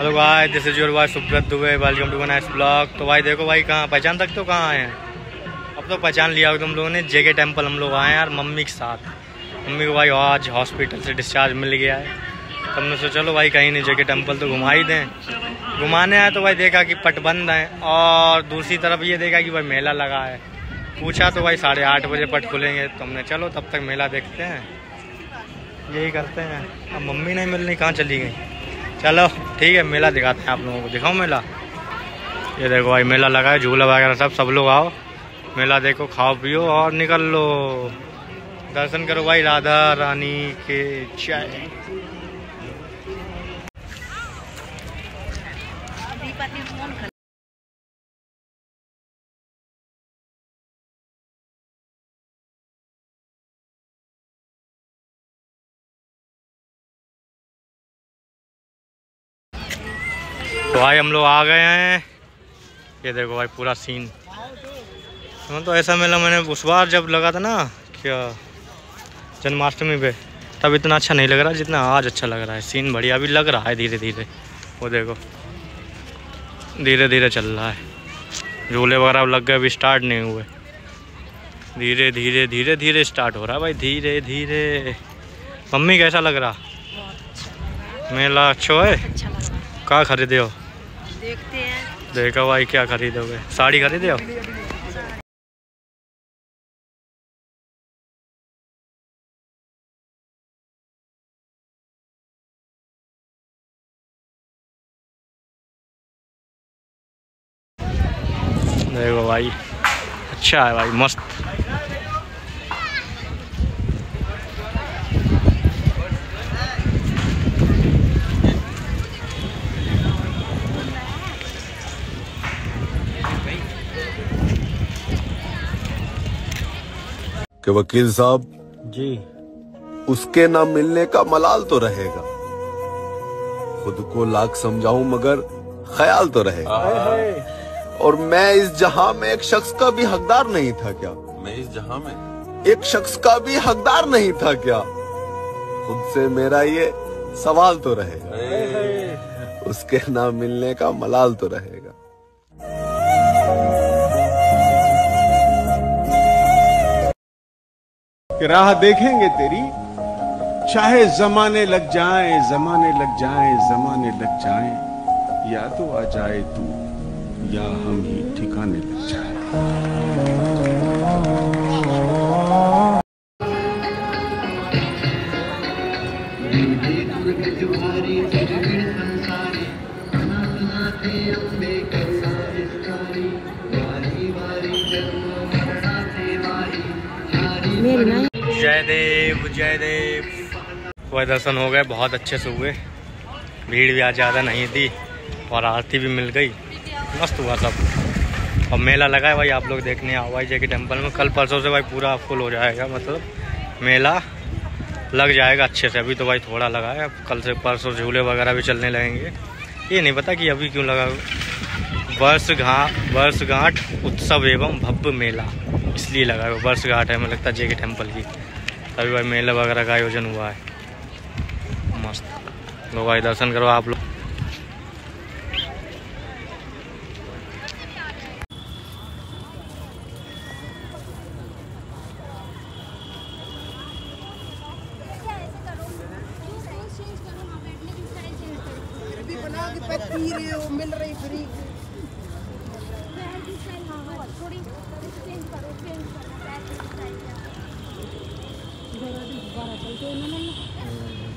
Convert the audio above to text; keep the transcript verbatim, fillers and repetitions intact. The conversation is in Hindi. हेलो भाई, दिस इज योर भाई Subrat Dubey, welcome to nice blog. तो भाई देखो भाई, कहाँ पहचान सकते हो कहाँ आए हैं? अब तो पहचान लिया हो तुम लोगों ने। जेके टेम्पल हम लोग आए हैं यार मम्मी के साथ। मम्मी को भाई आज हॉस्पिटल से डिस्चार्ज मिल गया है, तो हमने सोचा चलो भाई कहीं नहीं जेके टेम्पल तो घुमा ही दें। घुमाने आए तो भाई देखा कि पटबंद हैं और दूसरी तरफ ये देखा कि भाई मेला लगा है। पूछा तो भाई साढ़े आठ बजे पट खुलेंगे, तो हमने चलो तब तक मेला देखते हैं, यही करते हैं। अब मम्मी नहीं मिलनी, कहाँ चली गई? चलो ठीक है, मेला दिखाते हैं आप लोगों को। दिखाओ मेला, ये देखो भाई मेला लगा है, झूला वगैरह सब। सब लोग आओ, मेला देखो, खाओ पियो और निकल लो, दर्शन करो भाई राधा रानी के। चाय तो भाई हम लोग आ गए हैं। ये देखो भाई पूरा सीन। तो ऐसा मेला मैंने उस बार जब लगा था ना, क्या जन्माष्टमी पे, तब इतना अच्छा नहीं लग रहा जितना आज अच्छा लग रहा है। सीन बढ़िया अभी लग रहा है, धीरे धीरे। वो देखो धीरे धीरे चल रहा है। झूले वगैरह लग गए, अभी स्टार्ट नहीं हुए। धीरे धीरे धीरे धीरे स्टार्ट हो रहा है भाई, धीरे धीरे। मम्मी कैसा लग रहा मेला? अच्छा है। क्या खरीदे हो? देखते हैं। देखो भाई क्या खरीदोगे? साड़ी खरीदे हो? देखो भाई अच्छा है भाई, मस्त। कि वकील साहब जी, उसके ना मिलने का मलाल तो रहेगा, खुद को लाख समझाऊं मगर ख्याल तो रहेगा। और मैं इस जहां में एक शख्स का भी हकदार नहीं था क्या? मैं इस जहां में एक शख्स का भी हकदार नहीं था क्या? खुद से मेरा ये सवाल तो रहेगा, उसके ना मिलने का मलाल तो रहेगा। कि राह देखेंगे तेरी, चाहे जमाने लग जाए, जमाने लग जाए, जमाने लग जाए, या तो आ जाए तू या हम ही ठिकाने लग जाए। जय देव जय देव। वह दर्शन हो गए, बहुत अच्छे से हुए, भीड़ भी आज ज़्यादा नहीं थी और आरती भी मिल गई, मस्त हुआ सब। और मेला लगा है भाई, आप लोग देखने आओ भाई जेके टेम्पल में। कल परसों से भाई पूरा फुल हो जाएगा, मतलब मेला लग जाएगा अच्छे से। अभी तो भाई थोड़ा लगा है, कल से परसों झूले वगैरह भी चलने लगेंगे। ये नहीं पता कि अभी क्यों लगा। वर्षगांठ वर्षगांठ उत्सव एवं भव्य मेला इसलिए लगा है। वर्षगांठ है, मुझे लगता है जेके टेम्पल की, तभी भाई मेला वगैरह का आयोजन हुआ है। मस्त लो भाई, दर्शन करो आप लोग। मिल रही फ्री थोड़ी।